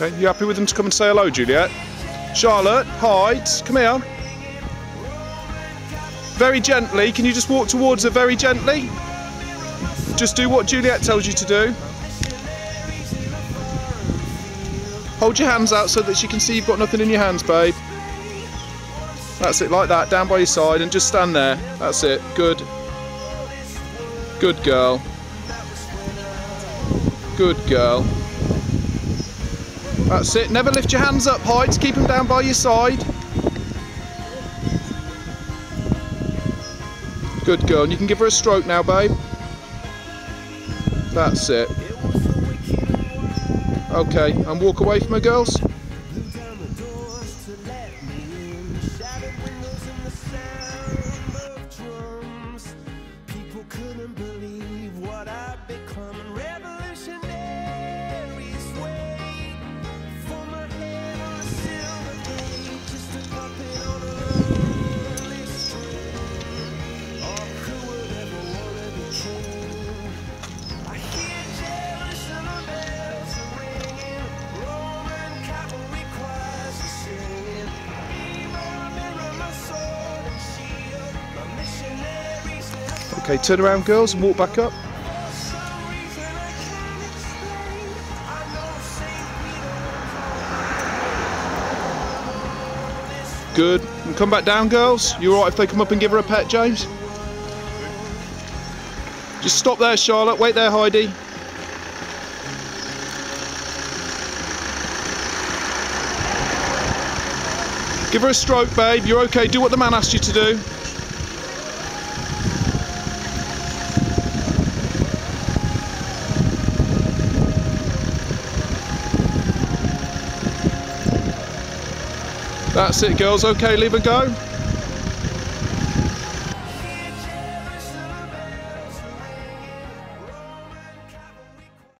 Okay, you happy with them to come and say hello, Juliet? Charlotte, hi, come here. Very gently, can you just walk towards her very gently? Just do what Juliet tells you to do. Hold your hands out so that she can see you've got nothing in your hands, babe. That's it, like that, down by your side and just stand there. That's it, good. Good girl. Good girl. That's it, never lift your hands up high, keep them down by your side. Good girl, and you can give her a stroke now, babe. That's it. Okay, and walk away from her, girls. Okay, turn around, girls, and walk back up. Good. And come back down, girls. You all right if they come up and give her a pet, James? Just stop there, Charlotte. Wait there, Heidi. Give her a stroke, babe. You're okay. Do what the man asked you to do. That's it, girls. Okay, leave her go.